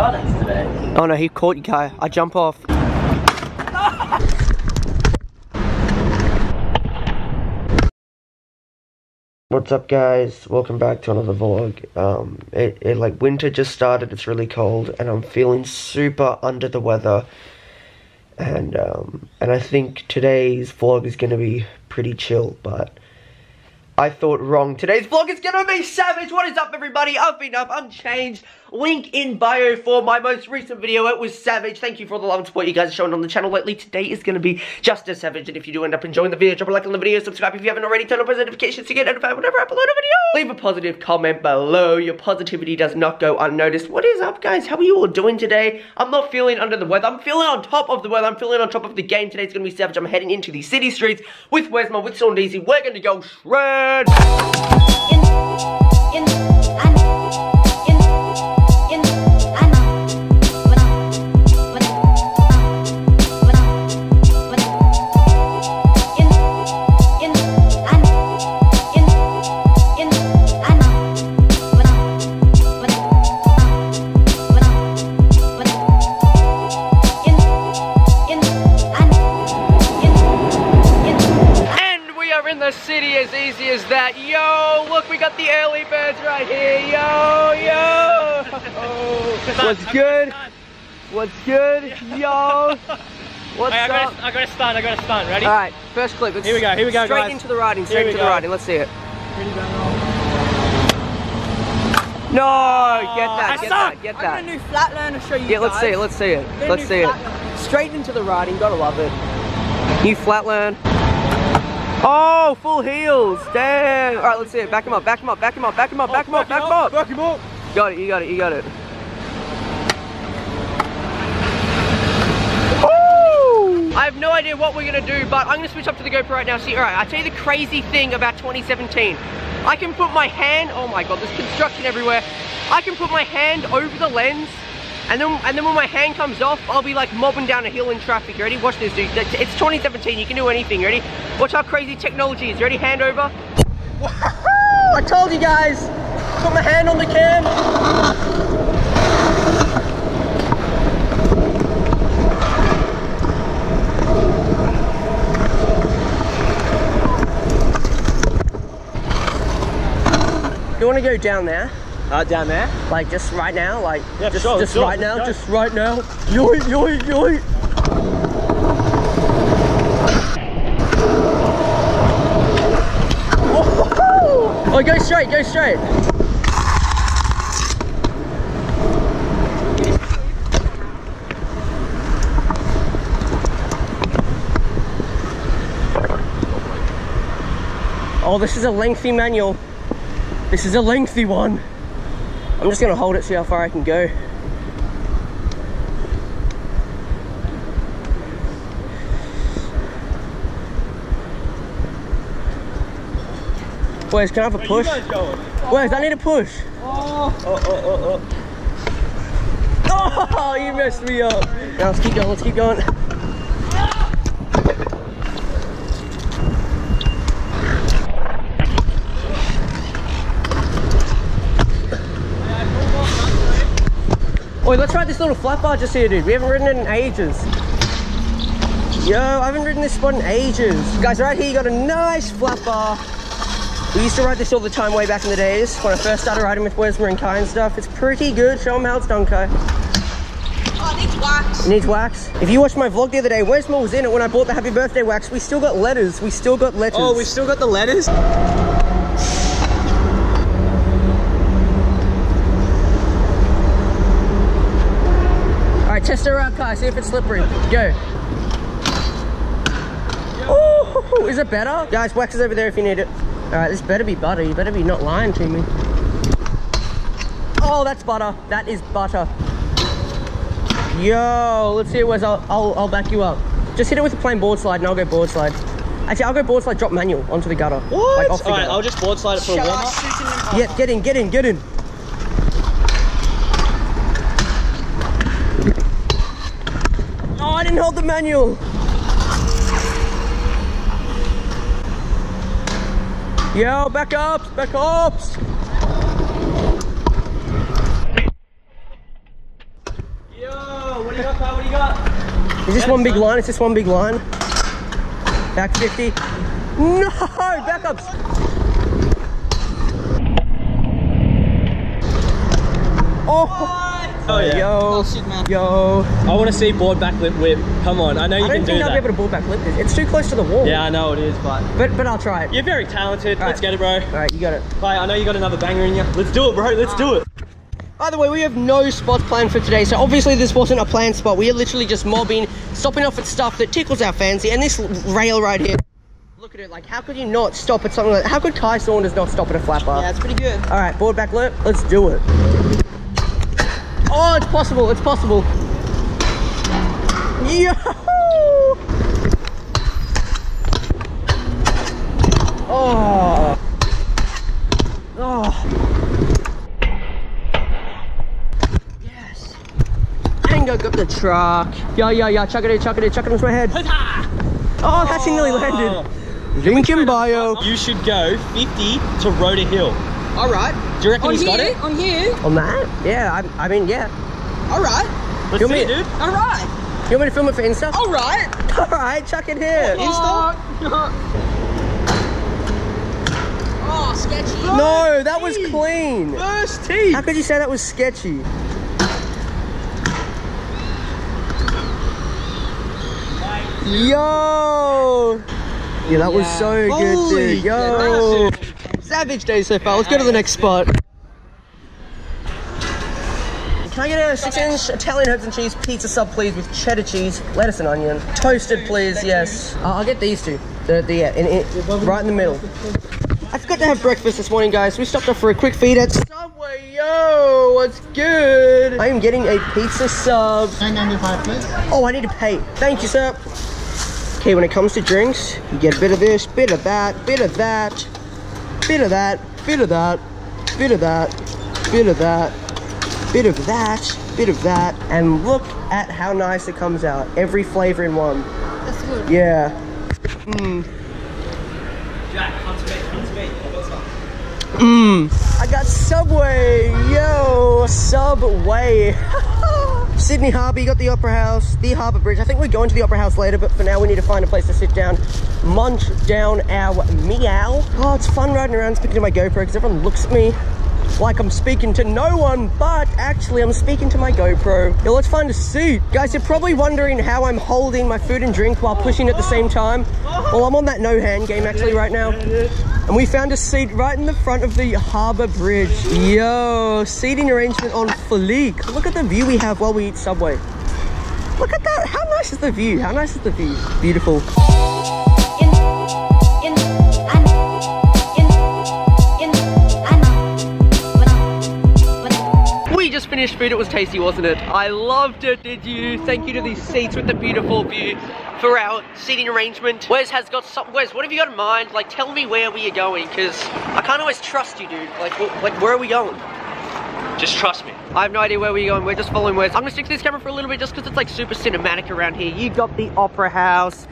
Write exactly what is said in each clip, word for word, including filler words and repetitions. Gardens today. Oh no, he caught you, Kai. I jump off. What's up, guys? Welcome back to another vlog. Um, it, it like winter just started. It's really cold, and I'm feeling super under the weather. And um, and I think today's vlog is gonna be pretty chill, but I thought wrong. Today's vlog is gonna be savage. What is up, everybody? I've been up, I'm changed. Link in bio for my most recent video. It was savage. Thank you for all the love and support you guys have shown on the channel lately. Today is gonna be just as savage. And if you do end up enjoying the video, drop a like on the video, subscribe if you haven't already, turn on post notifications to get notified whenever I upload a video. Leave a positive comment below. Your positivity does not go unnoticed. What is up, guys? How are you all doing today? I'm not feeling under the weather. I'm feeling on top of the weather. I'm feeling on top of the game. Today's gonna be savage. I'm heading into the city streets with Wesma, with Saundezy. We're gonna go shred. In, in, and in, in, and city as easy as that. Yo, look, we got the early birds right here. Yo, yo. Oh. What's good? What's good? Yo. What's I, I gotta, up? I gotta start, I gotta start. Ready? Alright, first clip. Let's here we go, here we go, Straight guys. into the riding, straight into go. the riding. Let's see it. No, oh, get that, get that, get that. I'm gonna do flatland and show you Yeah, guys. let's see it, let's see it. Gonna let's see flatland. it. Straight into the riding, gotta love it. New flatland. Oh, full heels, damn. All right, let's see it. Back him up, back him up, back him up, back him up, back him up, back him up. Back him up. Got it, you got it, you got it. Ooh. I have no idea what we're gonna do, but I'm gonna switch up to the GoPro right now. See, all right, I'll tell you the crazy thing about twenty seventeen. I can put my hand, oh my God, there's construction everywhere. I can put my hand over the lens, and then, and then when my hand comes off, I'll be like mobbing down a hill in traffic. Ready? Watch this, dude. It's twenty seventeen, you can do anything. Ready? Watch how crazy technology is. Ready? Hand over. Woohoo! I told you guys. Put my hand on the cam. You want to go down there? Uh, down there? Like just right now? Like yeah, just, sure, just sure. right now? Go. Just right now? Yoy, yoy, yoy. Oh, oh, go straight, go straight. Oh, this is a lengthy manual. This is a lengthy one. I'm just gonna hold it, see how far I can go. Where's can I have a push? Where's I need a push. Oh, oh, oh, oh, oh. Oh, you messed me up. Now let's keep going, let's keep going. Wait, let's ride this little flat bar just here, dude. We haven't ridden it in ages. Yo, I haven't ridden this spot in ages. Guys, right here you got a nice flat bar. We used to ride this all the time way back in the days when I first started riding with Wesma and Kai and stuff. It's pretty good. Show them how it's done, Kai. Oh, it needs wax. It needs wax. If you watched my vlog the other day, Wesma was in it when I bought the happy birthday wax. We still got letters. We still got letters. Oh, we still got the letters? Test it around, Kai, see if it's slippery. Go. Oh, is it better? Guys, wax is over there if you need it. All right, this better be butter. You better be not lying to me. Oh, that's butter. That is butter. Yo, let's see where's I'll, I'll, I'll back you up. Just hit it with a plain board slide and I'll go board slide. Actually, I'll go board slide, drop manual onto the gutter. What? Like, off the All right, gutter. I'll just board slide it for Shut a warm-up. Yeah, get in, get in, get in. I didn't hold the manual. Yo, back up, back up. Is this one big line? Is this one big line? Back fifty. No! Backups! Oh! Oh yeah. Yo. Oh, shit, man. Yo. I want to see board backlip whip. Come on, I know you I can do that. I don't think I'll be able to board backlip this. It's too close to the wall. Yeah, I know it is, but... But, but I'll try it. You're very talented. Right. Let's get it, bro. Alright, you got it. Kai, I know you got another banger in you. Let's do it, bro. Let's ah. do it. Either way, we have no spots planned for today, so obviously this wasn't a planned spot. We are literally just mobbing, stopping off at stuff that tickles our fancy, and this rail right here. Look at it, like, how could you not stop at something like that? How could Kai Saunders not stop at a flat bar? Yeah, it's pretty good. All right, board back loop, let's do it. Oh, it's possible, it's possible. Yo! Oh. Oh. Go up the truck. Yo, yo, yo, chuck it in, chuck it in, chuck it into my head. Oh, that's oh. nearly landed. Lincoln bio. You should go fifty to Rhoda Hill. All right. Do you reckon he's got it? On here. On that? Yeah, I, I mean, yeah. All right. Let's see it, dude. All right. You want me to film it for Insta? All right. All right, chuck it here. Oh. Insta? Oh, sketchy. First no, that was clean. First tee. How could you say that was sketchy? Yo! Yeah, that yeah. was so Holy good, dude. Yo! Savage day so far. Let's go to the next spot. Can I get a six-inch Italian herbs and cheese pizza sub, please, with cheddar cheese, lettuce and onion, toasted, please? Yes. Uh, I'll get these two. The, the yeah, in, in, right in the middle. I forgot to have breakfast this morning, guys. We stopped off for a quick feed at Subway. Yo, what's good? I am getting a pizza sub. nine ninety-five, please. Oh, I need to pay. Thank you, sir. Okay, when it comes to drinks, you get a bit of this, bit of that, bit of that, bit of that, bit of that, bit of that, bit of that, bit of that, bit of that, and look at how nice it comes out. Every flavor in one. That's good. Yeah. Mmm. Jack, come to me, come to me. Mmm. I got Subway, yo, Subway. Sydney Harbour, you got the Opera House, the Harbour Bridge. I think we're going to the Opera House later, but for now we need to find a place to sit down, munch down our meow. Oh, it's fun riding around speaking to my GoPro because everyone looks at me like I'm speaking to no one, but actually I'm speaking to my GoPro. Yo, let's find a seat. Guys, you're probably wondering how I'm holding my food and drink while pushing at the same time. Well, I'm on that no-hand game actually right now. And we found a seat right in the front of the Harbour Bridge. Yo, seating arrangement on fleek. Look at the view we have while we eat Subway. Look at that, how nice is the view? How nice is the view? Beautiful. Finished food, it was tasty, wasn't it? I loved it, did you? Thank you to these seats with the beautiful view for our seating arrangement. Wes has got some. Wes, what have you got in mind? Like, tell me where we are going, because I can't always trust you, dude. Like, like, where are we going? Just trust me. I have no idea where we're going. We're just following Wes. I'm gonna stick to this camera for a little bit just because it's like super cinematic around here. You got the Opera House.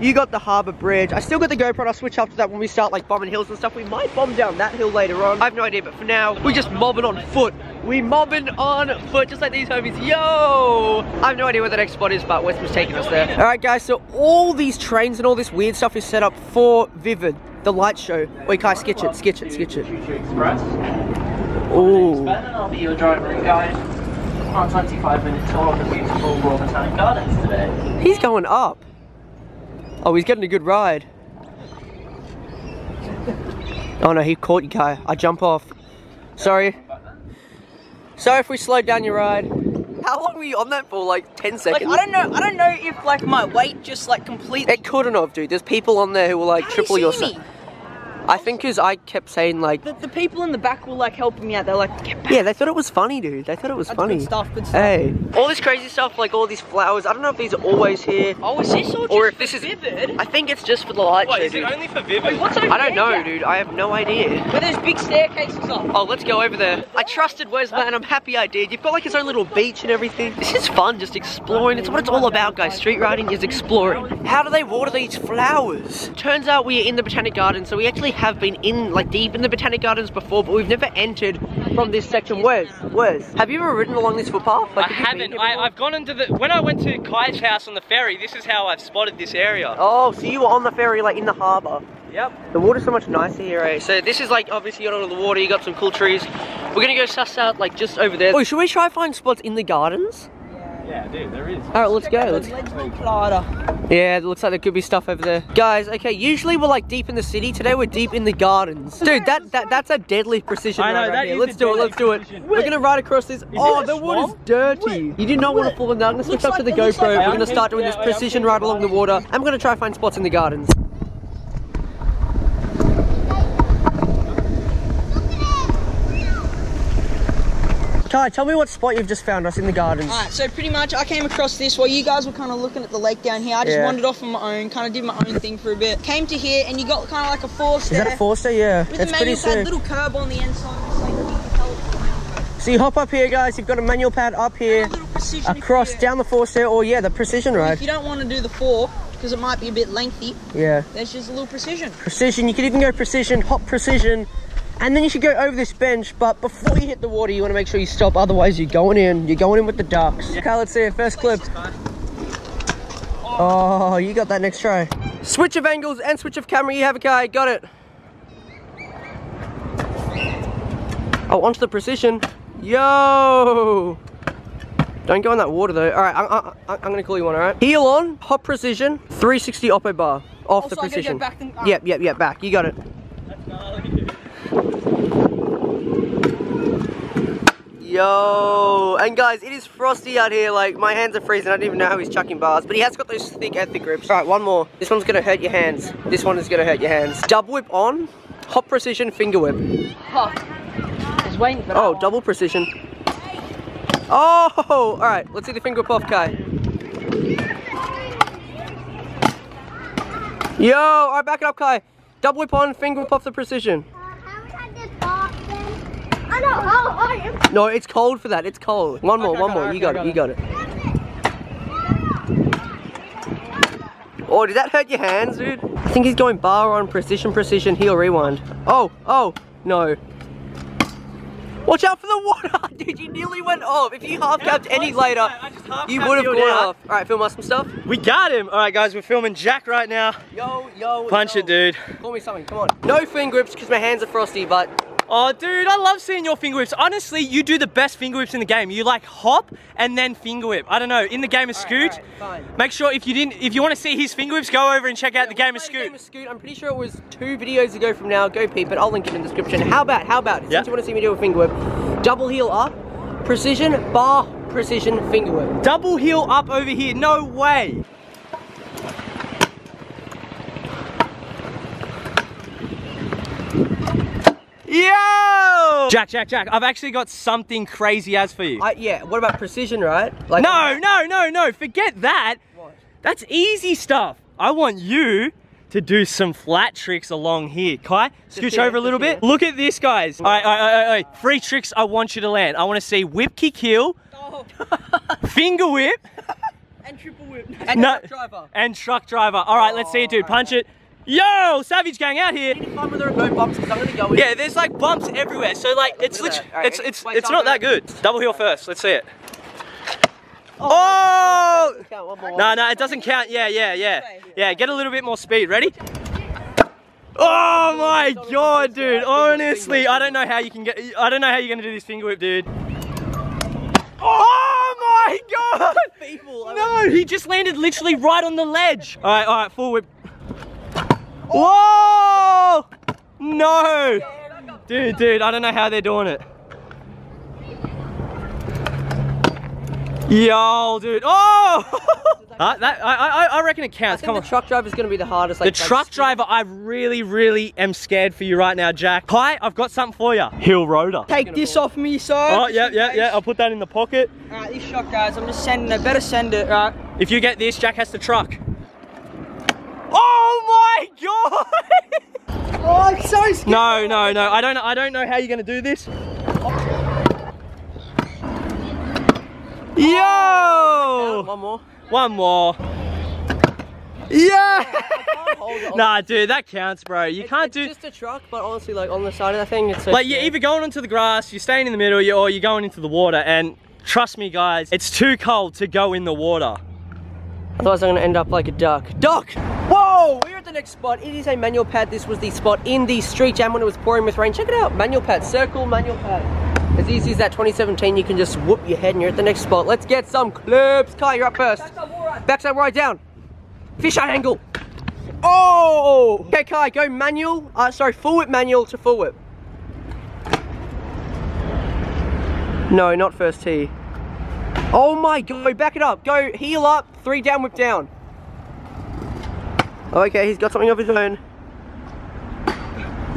You got the Harbour Bridge. I still got the GoPro, and I'll switch up to that when we start like bombing hills and stuff. We might bomb down that hill later on. I have no idea, but for now, we're just mobbing on foot. We mobbing on foot, just like these homies. Yo! I have no idea where the next spot is, but Wesma's taking us there. All right, guys, so all these trains and all this weird stuff is set up for Vivid, the light show. Wait, Kai, sketch it, sketch it, sketch it. Ooh. I'll be your driver and guide on twenty-five minute tour of the beautiful Royal Botanic Gardens today. He's going up. Oh, he's getting a good ride. Oh no, he caught you, Kai. I jump off. Sorry. Sorry if we slowed down your ride. How long were you on that for? Like ten seconds? Like, I don't know. I don't know if like my weight just like completely. It couldn't have, dude. There's people on there who were like How triple you your size. I think because I kept saying like the, the people in the back were like helping me out. They're like, get back. Yeah, they thought it was funny, dude. They thought it was That's funny. Good stuff, good stuff. Hey, all this crazy stuff, like all these flowers. I don't know if these are always here. Oh, is this all or just if this is Vivid? I think it's just for the light. Wait, show, is dude. it only for Vivid? Wait, what's over I don't there, know, yeah? dude. I have no idea. Where there's big staircases up. Oh, let's go over there. I trusted Wesma, and I'm happy I did. You've got like his own little beach and everything. This is fun, just exploring. It's what it's all about, guys. Street riding is exploring. How do they water these flowers? Turns out we are in the Botanic Garden, so we actually have been in, like, deep in the Botanic Gardens before, but we've never entered from this section. Wes, Wes, have you ever ridden along this footpath? Like, I haven't. I, I've gone into the... When I went to Kai's house on the ferry, this is how I've spotted this area. Oh, so you were on the ferry, like, in the harbour. Yep. The water's so much nicer here, eh? So this is, like, obviously out of the water, you got some cool trees. We're gonna go suss out, like, just over there. Oh, should we try find spots in the gardens? Yeah, dude, there is. Alright, let's go. Let's... Yeah, it looks like there could be stuff over there. Guys, okay, usually we're like deep in the city. Today we're deep in the gardens. Dude, that, that that's a deadly precision I know, right that here. Let's do it, let's do it. Wait. We're going to ride across this. Is oh, the water's dirty. Wait. You do not Wait. want to fall down. Let's switch up to the GoPro. Like we're going to start doing yeah, this precision ride along the water. I'm going to try and find spots in the gardens. Kai, tell me what spot you've just found us in the gardens. Alright, so pretty much I came across this while you guys were kind of looking at the lake down here. I just yeah. wandered off on my own, kind of did my own thing for a bit. Came to here and you got kind of like a forester. Is that a forester? Yeah. With it's a manual pad, little curb on the end side. So you hop up here, guys. You've got a manual pad up here, across, down the forester, or yeah, the precision ride. If you don't want to do the fork, because it might be a bit lengthy, yeah, there's just a little precision. Precision. You could even go precision, hop precision. And then you should go over this bench, but before you hit the water, you want to make sure you stop, otherwise you're going in. You're going in with the ducks. Yeah. Okay, let's see it. First clip. Oh, you got that next try. Switch of angles and switch of camera. You have it, Kai. Got it. Oh, onto the precision. Yo! Don't go in that water, though. All right, I, I, I, I'm going to call you one, all right? Heel on, hop precision, three sixty oppo bar. Off oh, the so precision. Go back then, uh, yep, yep, yep, back. You got it. Yo, and guys, it is frosty out here. Like, my hands are freezing. I don't even know how he's chucking bars, but he has got those thick ethic grips. All right, one more. This one's gonna hurt your hands. This one is gonna hurt your hands. Double whip on, hop precision, finger whip. Hop. Just waiting for oh, double precision. Oh, all right. Let's see the finger whip off, Kai. Yo, all right, back it up, Kai. Double whip on, finger whip off the precision. No, it's cold for that. It's cold. One more, okay, one more. Okay, you got, got it, it. You got it. Oh, did that hurt your hands, dude? I think he's going bar on, precision, precision, heel, rewind. Oh, oh, no. Watch out for the water, dude. You nearly went off. If you half capped yeah, any later, half you would have gone off. All right, film us some stuff. We got him. All right, guys, we're filming Jack right now. Yo, yo, punch yo. it, dude. Call me something. Come on. No finger grips because my hands are frosty, but. Oh, dude, I love seeing your finger whips. Honestly, you do the best finger whips in the game. You like hop and then finger whip. I don't know. In the game of all Scoot, right, right, make sure if you didn't, if you want to see his finger whips, go over and check out yeah, the game of Scoot. Game of Scoot. I'm pretty sure it was two videos ago from now. Go peep, but I'll link it in the description. How about, how about, since yeah. you want to see me do a finger whip, double heel up, precision, bar, precision, finger whip. Double heel up over here. No way. Yo! Jack, Jack, Jack, I've actually got something crazy as for you. Uh, yeah, what about precision, right? Like, no, no, no, no, forget that. What? That's easy stuff. I want you to do some flat tricks along here. Kai, scooch over a little bit. Look at this, guys. All right, all right, all right, all right. Three tricks I want you to land. I want to see whip, kick, heel, oh. finger whip. And triple whip. And no, truck driver. And truck driver. All right, oh, let's see it, dude. Punch right. it. Yo, Savage Gang out here. Yeah, there's like bumps everywhere. So like, it's literally, it's it's it's not that good. Double heel first. Let's see it. Oh! No, no, it doesn't count. Yeah, yeah, yeah, yeah. Get a little bit more speed. Ready? Oh my god, dude. Honestly, I don't know how you can get. I don't know how you're gonna do this finger whip, dude. Oh my god! No, he just landed literally right on the ledge. All right, all right, full whip. Whoa! No! Dude, dude, I don't know how they're doing it. Yo, dude. Oh! uh, that, I, I, I reckon it counts. I think Come the on. truck driver is going to be the hardest. Like, the like, truck driver, I really, really am scared for you right now, Jack. Hi, I've got something for you. Hill roader. Take this ball. off me, sir. Oh, yeah, yeah, yeah. I'll put that in the pocket. All right, this shot, guys. I'm just sending it. Better send it, right? If you get this, Jack has the truck. Oh my god! Oh, I'm so scared. No, no, no. I don't I don't know how you're gonna do this. Yo! One more. One more. Yeah! Nah, dude, that counts, bro. You it, can't it's do. It's just a truck, but honestly, like on the side of that thing, it's so like scary. You're either going onto the grass, you're staying in the middle, or you're going into the water. And trust me, guys, it's too cold to go in the water. Otherwise, I'm gonna end up like a duck. Duck! Whoa! We're at the next spot. It is a manual pad. This was the spot in the street jam when it was pouring with rain. Check it out. Manual pad. Circle manual pad. As easy as that twenty seventeen, you can just whoop your head and you're at the next spot. Let's get some clips. Kai, you're up first. Backside wall ride. Backside wall ride down. Fish eye angle. Oh! Okay, Kai, go manual. Uh, sorry, full whip manual to full whip. No, not first tee. Oh my god, back it up. Go heel up, three down, whip down. Okay, he's got something of his own.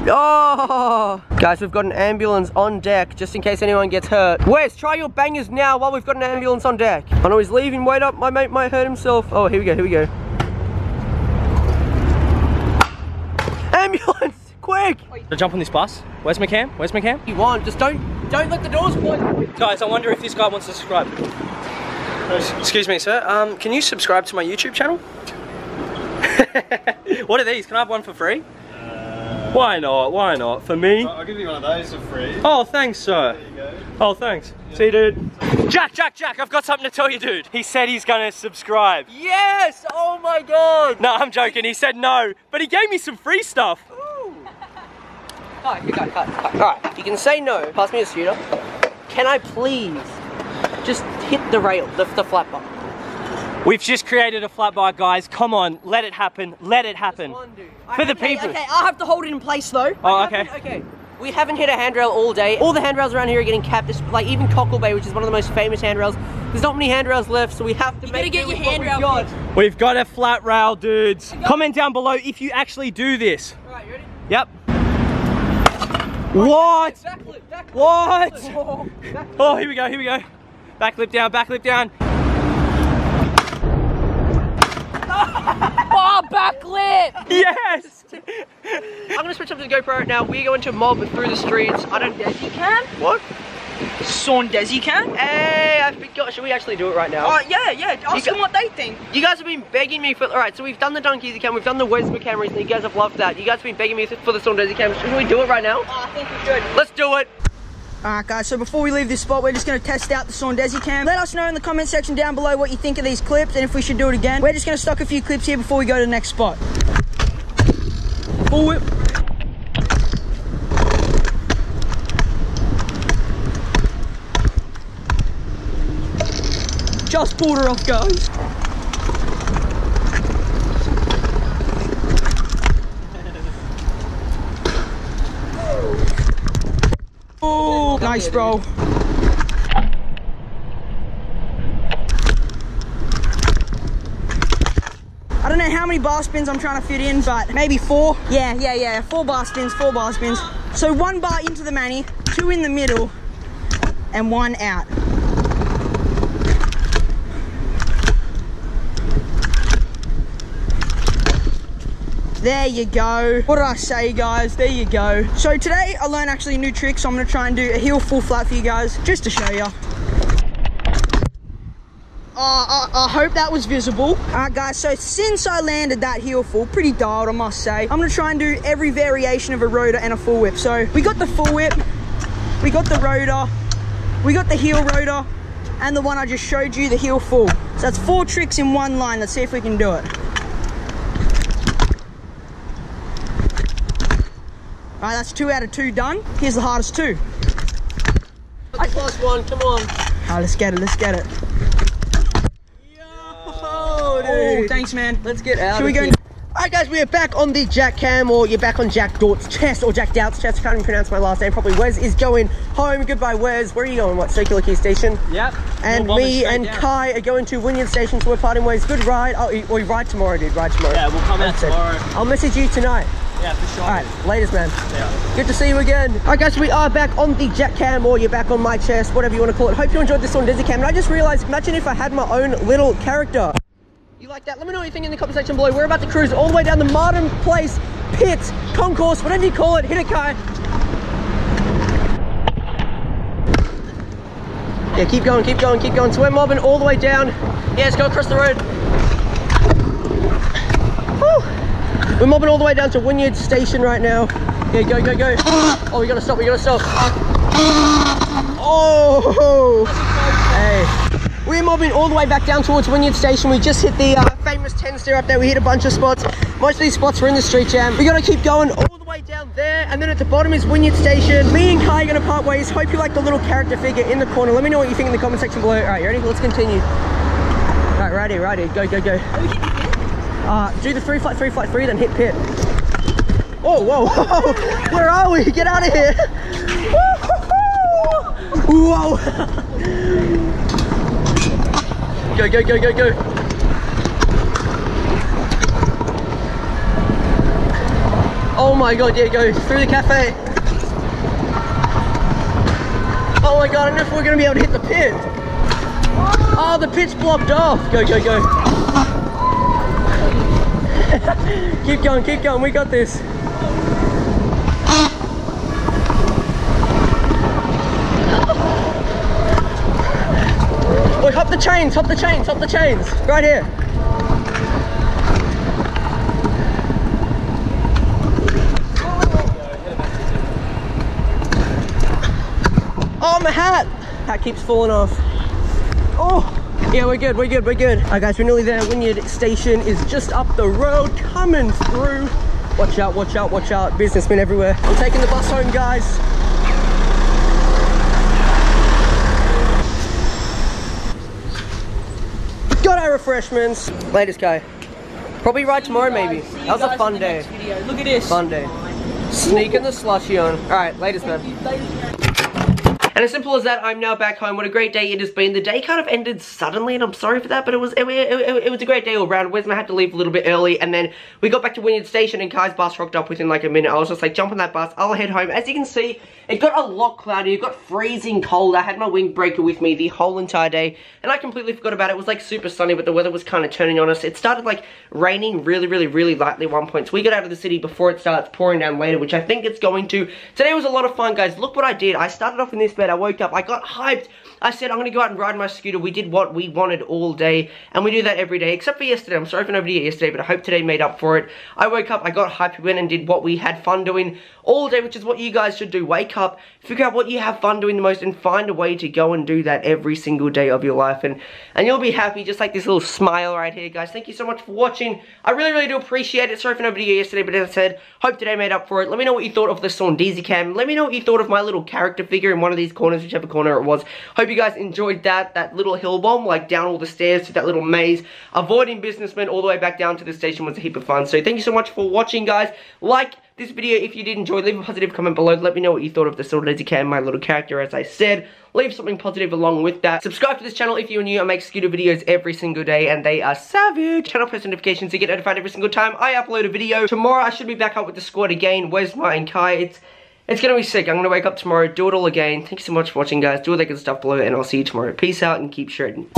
Oh! Guys, we've got an ambulance on deck just in case anyone gets hurt. Wes, try your bangers now while we've got an ambulance on deck. I know he's leaving, wait up, my mate might hurt himself. Oh, here we go, here we go. Ambulance, quick! I'll jump on this bus. Where's my cam? Where's my cam? You want, just don't, don't let the doors close. Guys, I wonder if this guy wants to subscribe. Excuse me, sir. Um, can you subscribe to my YouTube channel? What are these? Can I have one for free? Why not? Why not? For me? I'll give you one of those for free. Oh, thanks, sir. There you go. Oh, thanks. Yeah. See you, dude. Jack, Jack, Jack, I've got something to tell you, dude. He said he's gonna subscribe. Yes! Oh my god! No, I'm joking. He said no, but he gave me some free stuff. Ooh. Alright, you got it, cut, cut. Alright, you can say no. Pass me a scooter. Can I please just hit the rail, the, the flat bar? We've just created a flat bar, guys. Come on, let it happen. Let it happen. One, for I the people. Okay, I'll have to hold it in place though. Oh, okay. Okay. We haven't hit a handrail all day. All the handrails around here are getting capped. It's like even Cockle Bay, which is one of the most famous handrails. There's not many handrails left, so we have to you make sure handrail. We've got. We've got a flat rail, dudes. Comment down below if you actually do this. All right, you ready? Yep. What? Backflip, backflip, what? Backflip. Backflip. Oh, here we go. Here we go. Backlip down. Backlip down. Oh, backlit! Yes! I'm gonna switch up to the GoPro right now. We're going to mob through the streets. I don't. Saundezy can? What? Saundezy can? Hey, I forgot. Should we actually do it right now? Oh, uh, yeah, yeah. Ask them what they think. You guys have been begging me for. Alright, so we've done the Donkey cam, we've done the Wesma cam recently. You guys have loved that. You guys have been begging me for the Saundezy cam. Should we do it right now? Oh, I think we should. Let's do it! Alright guys, so before we leave this spot, we're just going to test out the Saundezy cam. Let us know in the comment section down below what you think of these clips and if we should do it again. We're just going to stock a few clips here before we go to the next spot. Full whip. Just pulled her off, guys. Nice, bro. I don't know how many bar spins I'm trying to fit in, but maybe four. Yeah, yeah, yeah. Four bar spins, four bar spins. So one bar into the mani, two in the middle, and one out. There you go. What did I say, guys? There you go. So today I learned actually a new trick, so I'm gonna try and do a heel full flat for you guys, just to show you. Uh, I, I hope that was visible. All right, guys, so since I landed that heel full, pretty dialed, I must say, I'm gonna try and do every variation of a rotor and a full whip. So we got the full whip, we got the rotor, we got the heel rotor, and the one I just showed you, the heel full. So that's four tricks in one line. Let's see if we can do it. All right, that's two out of two done. Here's the hardest two. That's the last one, come on. All right, let's get it, let's get it. Yo, oh, thanks, man. Let's get out. Should we go? All right, guys, we are back on the Jack cam, or you're back on Jack Dort's chest, or Jack Dout's chest. I can't even pronounce my last name properly. Wes is going home. Goodbye, Wes. Where are you going? What, Circular Key Station? Yep. And we'll me and down. Kai are going to Wynyard Station, so we're parting ways. Good ride. Oh, we ride tomorrow, dude. Ride tomorrow. Yeah, we'll come out tomorrow. I'll message you tonight. Yeah, for sure. Alright, latest, man. Yeah. Good to see you again. Alright, guys, so we are back on the Jack cam, or you're back on my chest, whatever you want to call it. Hope you enjoyed this Saundezy cam. And I just realised, imagine if I had my own little character. You like that? Let me know what you think in the comment section below. We're about to cruise all the way down the Martin Place pit, concourse, whatever you call it. Hit it, Kai. Yeah, keep going, keep going, keep going. So we're mobbing all the way down. Yeah, let's go across the road. We're mobbing all the way down to Wynyard Station right now. Yeah, go, go, go. Oh, we gotta stop, we gotta stop. Oh, hey. We're mobbing all the way back down towards Wynyard Station. We just hit the uh, famous ten stair up there. We hit a bunch of spots. Most of these spots were in the street jam. We gotta keep going all the way down there. And then at the bottom is Wynyard Station. Me and Kai are gonna part ways. Hope you like the little character figure in the corner. Let me know what you think in the comment section below. All right, you ready? Let's continue. All right, righty, righty. Go, go, go. Uh, do the three flight, three flight, three, then hit pit. Oh, whoa, whoa, where are we? Get out of here. Whoa. Go, go, go, go, go. Oh my God, yeah, go through the cafe. Oh my God, I don't know if we're gonna be able to hit the pit. Oh, the pit's blocked off. Go, go, go. Keep going, keep going, we got this. Wait, hop the chains, hop the chains, hop the chains. Right here. Oh, my hat! Hat keeps falling off. Oh! Yeah, we're good, we're good, we're good. All right, guys, we're nearly there. Wynyard Station is just up the road, coming through. Watch out, watch out, watch out. Businessmen everywhere. We're taking the bus home, guys. Got our refreshments. Latest, guy. Probably ride tomorrow, maybe. That was a fun day. Look at this. Fun day. Sneaking the slushy on. All right, latest, man. And as simple as that, I'm now back home. What a great day it has been. The day kind of ended suddenly, and I'm sorry for that, but it was it, it, it was a great day all around. Wesma had to leave a little bit early, and then we got back to Wynyard Station, and Kai's bus rocked up within like a minute. I was just like, jump on that bus, I'll head home. As you can see, it got a lot cloudy. It got freezing cold. I had my windbreaker with me the whole entire day, and I completely forgot about it. It was like super sunny, but the weather was kind of turning on us. It started like raining really, really, really lightly at one point, so we got out of the city before it starts pouring down later, which I think it's going to. Today was a lot of fun, guys. Look what I did. I started off in this bed. I woke up, I got hyped, I said I'm gonna go out and ride my scooter. We did what we wanted all day, and we do that every day except for yesterday. I'm sorry for nobody yesterday, but I hope today made up for it. I woke up, I got hyped, we went and did what we had fun doing all day, which is what you guys should do. Wake up, figure out what you have fun doing the most, and find a way to go and do that every single day of your life, and and you'll be happy. Just like this little smile right here, guys. Thank you so much for watching. I really, really do appreciate it. Sorry for nobody yesterday, but as I said, hope today made up for it. Let me know what you thought of the Saundezy cam. Let me know what you thought of my little character figure in one of these corners, whichever corner it was. Hope you guys enjoyed that that little hill bomb, like down all the stairs to that little maze, avoiding businessmen all the way back down to the station. Was a heap of fun. So thank you so much for watching, guys. Like this video if you did enjoy. Leave a positive comment below. Let me know what you thought of the Saundezy cam, my little character, as I said. Leave something positive along with that. Subscribe to this channel if you're new. I make scooter videos every single day, and they are savage. Turn on post notifications so you get notified every single time I upload a video. Tomorrow I should be back up with the squad again. Wesma and Kai. It's It's gonna be sick. I'm gonna wake up tomorrow, do it all again. Thanks so much for watching, guys. Do all that good stuff below, and I'll see you tomorrow. Peace out and keep shredding.